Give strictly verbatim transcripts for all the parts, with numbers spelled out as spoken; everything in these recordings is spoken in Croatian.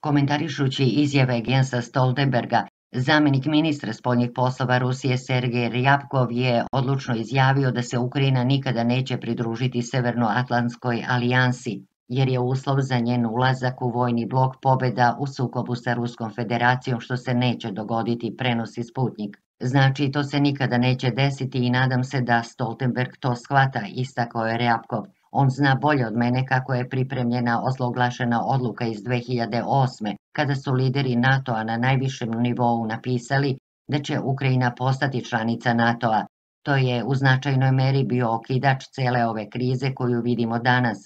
Komentarišući izjave Jensa Stoltenberga, zamjenik ministra spoljnih poslova Rusije Sergej Rjabkov je odlučno izjavio da se Ukrajina nikada neće pridružiti Severnoatlantskoj alijansi, jer je uslov za njen ulazak u vojni blok pobjeda u sukobu sa Ruskom federacijom, što se neće dogoditi, prenosi Sputnik. Znači, to se nikada neće desiti i nadam se da Stoltenberg to shvata, istakao je Rjabkov. On zna bolje od mene kako je pripremljena ozloglašena odluka iz dve hiljade osme, kada su lideri NATO-a na najvišem nivou napisali da će Ukrajina postati članica NATO-a. To je u značajnoj meri bio okidač cele ove krize koju vidimo danas.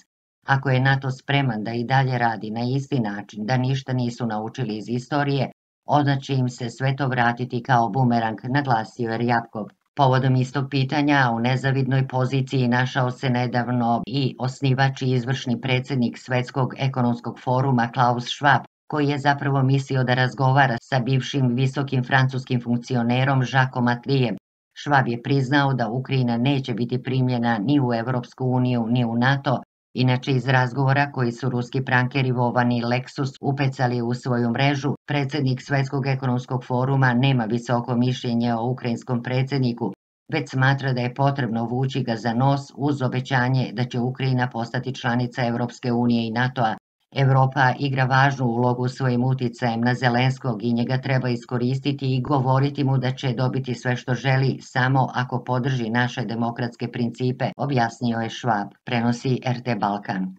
Ako je NATO spreman da i dalje radi na isti način, da ništa nisu naučili iz istorije, onda će im se sve to vratiti kao bumerang, naglasio je Rjabkov. Povodom istog pitanja u nezavidnoj poziciji našao se nedavno i osnivač i izvršni predsjednik Svjetskog ekonomskog foruma Klaus Schwab, koji je zapravo mislio da razgovara sa bivšim visokim francuskim funkcionerom Jacques Matlijem. Schwab je priznao da Ukrajina neće biti primljena ni u Evropsku uniju ni u NATO, inače iz razgovora koji su ruski prankeri Vovani i Lexus upecali u svoju mrežu, predsjednik Svjetskog ekonomskog foruma nema visoko mišljenje o ukrajinskom predsjedniku, već smatra da je potrebno vući ga za nos uz obećanje da će Ukrajina postati članica Evropske unije i NATO-a. Evropa igra važnu ulogu svojim utjecajem na Zelenskog i njega treba iskoristiti i govoriti mu da će dobiti sve što želi samo ako podrži naše demokratske principe, objasnio je Schwab, prenosi R T Balkan.